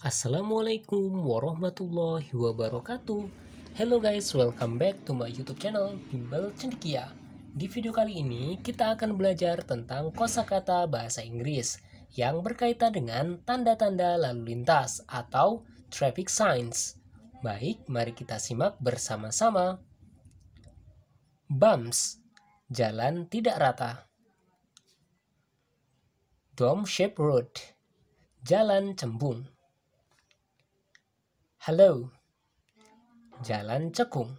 Assalamualaikum warahmatullahi wabarakatuh. Hello guys, welcome back to my YouTube channel Bimbel Cendikia. Di video kali ini kita akan belajar tentang kosakata bahasa Inggris yang berkaitan dengan tanda-tanda lalu lintas atau traffic signs. Baik, mari kita simak bersama-sama. Bumps, jalan tidak rata. Dome-shaped road, jalan cembung. Hello, jalan cekung.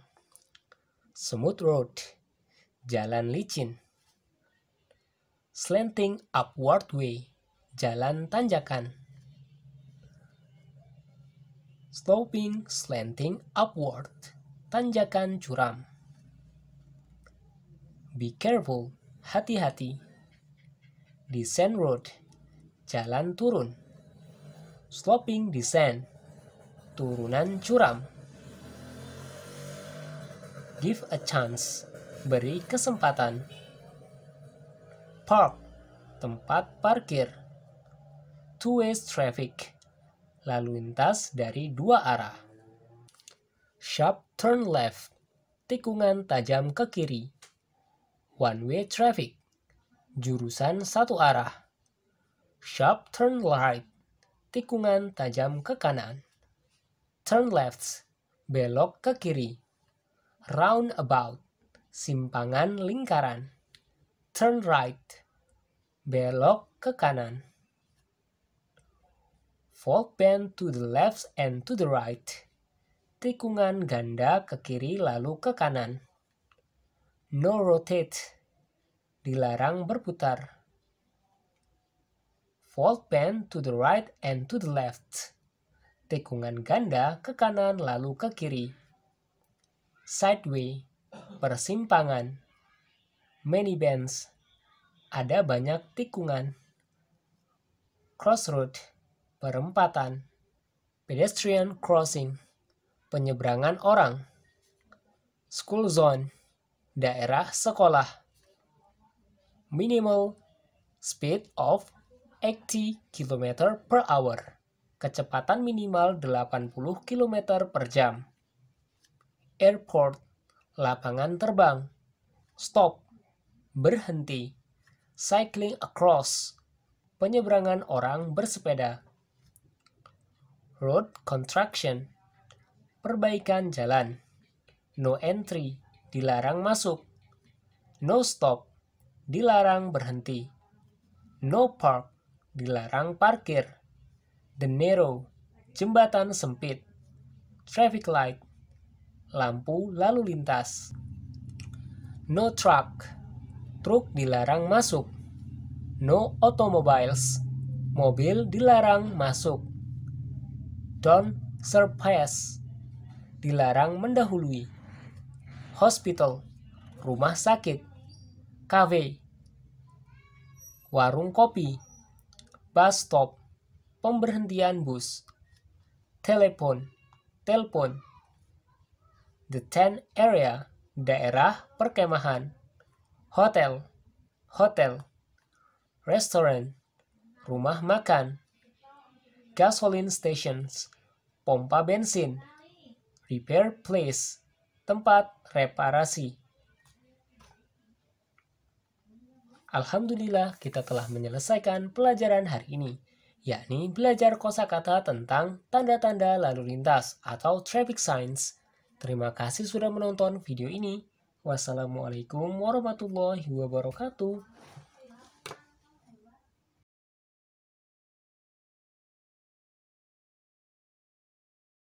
Smooth road, jalan licin. Slanting upward way, jalan tanjakan. Sloping, slanting upward, tanjakan curam. Be careful, hati-hati. Descent road, jalan turun. Sloping descent, turunan curam. Give a chance, beri kesempatan. Park, tempat parkir. Two-way traffic, lalu lintas dari dua arah. Sharp turn left, tikungan tajam ke kiri. One-way traffic, jurusan satu arah. Sharp turn right, tikungan tajam ke kanan. Turn left, belok ke kiri. Roundabout, simpangan lingkaran. Turn right, belok ke kanan. Fork bend to the left and to the right. Tikungan ganda ke kiri lalu ke kanan. No rotate, dilarang berputar. Fork bend to the right and to the left. Tikungan ganda ke kanan lalu ke kiri. Sideway, persimpangan. Many bends, ada banyak tikungan. Crossroad, perempatan. Pedestrian crossing, penyeberangan orang. School zone, daerah sekolah. Minimal speed of 80 km per hour. Kecepatan minimal 80 km per jam. Airport, lapangan terbang. Stop, berhenti. Cycling across, penyeberangan orang bersepeda. Road construction, perbaikan jalan. No entry, dilarang masuk. No stop, dilarang berhenti. No park, dilarang parkir. The narrow, jembatan sempit. Traffic light, lampu lalu lintas. No truck, truk dilarang masuk. No automobiles, mobil dilarang masuk. Don't surpass, dilarang mendahului. Hospital, rumah sakit. Cafe, warung kopi. Bus stop, pemberhentian bus. Telepon, telpon. The tent area, daerah perkemahan. Hotel, hotel. Restoran, rumah makan. Gasoline stations, pompa bensin. Repair place, tempat reparasi. Alhamdulillah, kita telah menyelesaikan pelajaran hari ini, yakni belajar kosakata tentang tanda-tanda lalu lintas atau traffic signs. Terima kasih sudah menonton video ini. Wassalamualaikum warahmatullahi wabarakatuh.